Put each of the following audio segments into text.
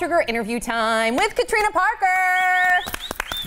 Trigger interview time with Katrina Parker.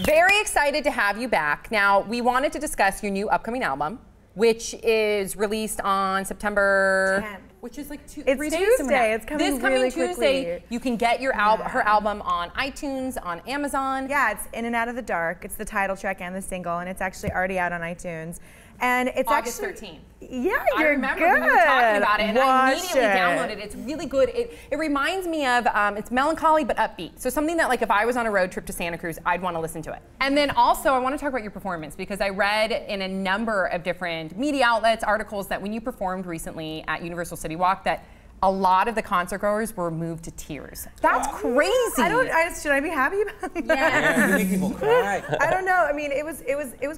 Very excited to have you back. Now, we wanted to discuss your new upcoming album, which is released on September 10th. Which is like three days from now. It's coming really quickly. This coming Tuesday, you can get your album, her album on iTunes, on Amazon. Yeah, it's In and Out of the Dark. It's the title track and the single, and it's actually already out on iTunes. And it's August 13th. Yeah, you're good. I remember when we were talking about it, and I immediately downloaded it. It's really good. It reminds me of, it's melancholy but upbeat. So something that, like, if I was on a road trip to Santa Cruz, I'd want to listen to it. And then also, I want to talk about your performance, because I read in a number of different media outlets, articles, that when you performed recently at Universal City Walk, that a lot of the concert goers were moved to tears. That's crazy. Should I be happy about that? Yeah. You make people cry. I don't know. I mean, it was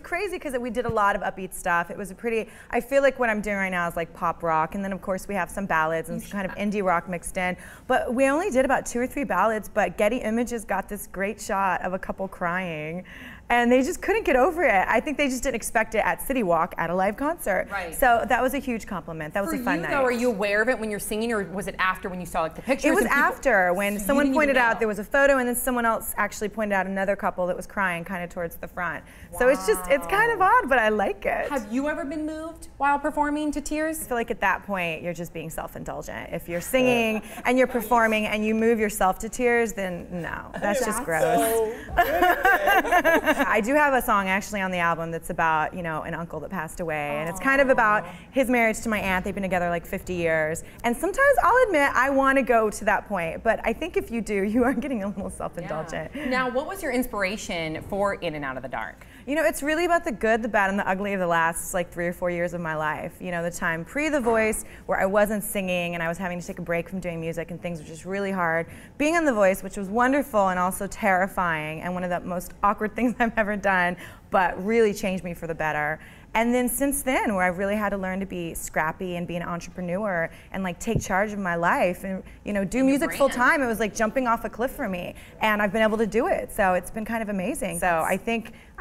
crazy because we did a lot of upbeat stuff. It was a pretty. I feel like what I'm doing right now is like pop rock, and then of course we have some ballads and some kind of indie rock mixed in. But we only did about 2 or 3 ballads. But Getty Images got this great shot of a couple crying, and they just couldn't get over it. I think they just didn't expect it at City Walk at a live concert. Right. So that was a huge compliment. That was a fun night. For you, though, are you aware of it when you're singing, or was it after when you saw like the pictures? It was after when someone pointed out there was a photo, and then someone else actually pointed out another couple that was crying kind of towards the front. Wow. So it's just, it's kind of odd, but I like it. Have you ever been moved while performing to tears? I feel like at that point, you're just being self-indulgent. If you're singing and you're performing and you move yourself to tears, then no, that's just gross. So I do have a song actually on the album that's about, you know, an uncle that passed away, and it's kind of about his marriage to my aunt. They've been together like 50 years, and sometimes I'll admit I want to go to that point, but I think if you do, you are getting a little self-indulgent. Yeah. Now, what was your inspiration for In and Out of the Dark? You know, it's really about the good, the bad, and the ugly of the last like 3 or 4 years of my life. You know, the time pre The Voice where I wasn't singing and I was having to take a break from doing music, and things were just really hard. Being on The Voice, which was wonderful and also terrifying, and one of the most awkward things I've ever done, but really changed me for the better. And then since then, where I've really had to learn to be scrappy and be an entrepreneur and like take charge of my life and, you know, do music full time. It was like jumping off a cliff for me, and I've been able to do it. So it's been kind of amazing. So I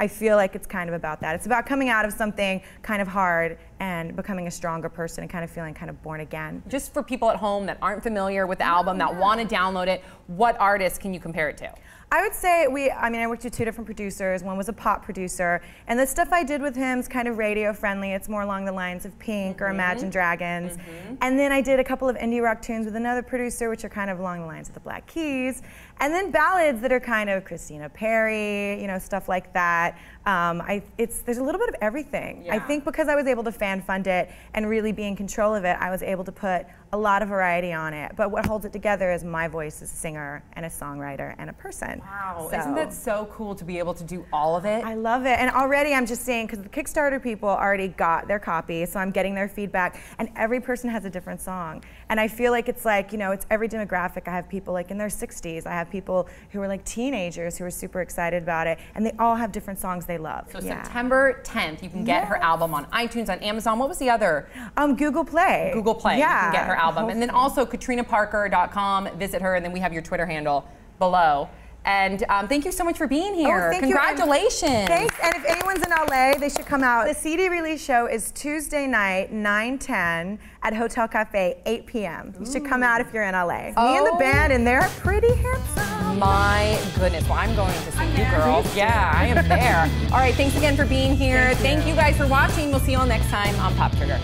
feel like it's kind of about that. It's about coming out of something kind of hard and becoming a stronger person and kind of feeling kind of born again. Just for people at home that aren't familiar with the album, that want to download it, what artists can you compare it to? I would say I worked with 2 different producers. One was a pop producer, and the stuff I did with him is kind of radio friendly. It's more along the lines of Pink or Imagine Dragons. And then I did a couple of indie rock tunes with another producer, which are kind of along the lines of the Black Keys. And then ballads that are kind of Christina Perry, you know, stuff like that. There's a little bit of everything. Yeah. I think because I was able to fan fund it and really be in control of it, I was able to put a lot of variety on it. But what holds it together is my voice as a singer and a songwriter and a person. Wow, so, isn't that so cool to be able to do all of it? I love it. And already I'm just seeing, because the Kickstarter people already got their copy, so I'm getting their feedback, and every person has a different song. And I feel like it's like, you know, it's every demographic. I have people like in their 60s. I have people who are like teenagers who are super excited about it, and they all have different songs they love. So September 10th, you can get her album on iTunes, on Amazon. What was the other? Google Play. Google Play, you can get her album. Hopefully. And then also katrinaparker.com, visit her, and then we have your Twitter handle below. And thank you so much for being here. Congratulations. Thanks, and if anyone's in LA, they should come out. The CD release show is Tuesday night, 9-10, at Hotel Cafe, 8 p.m. You should come out if you're in LA. Me and the band, and they're pretty handsome. My goodness, well, I'm going to see you girls. Yeah, I am there. All right, thanks again for being here. Thank you guys for watching. We'll see you all next time on Pop Trigger.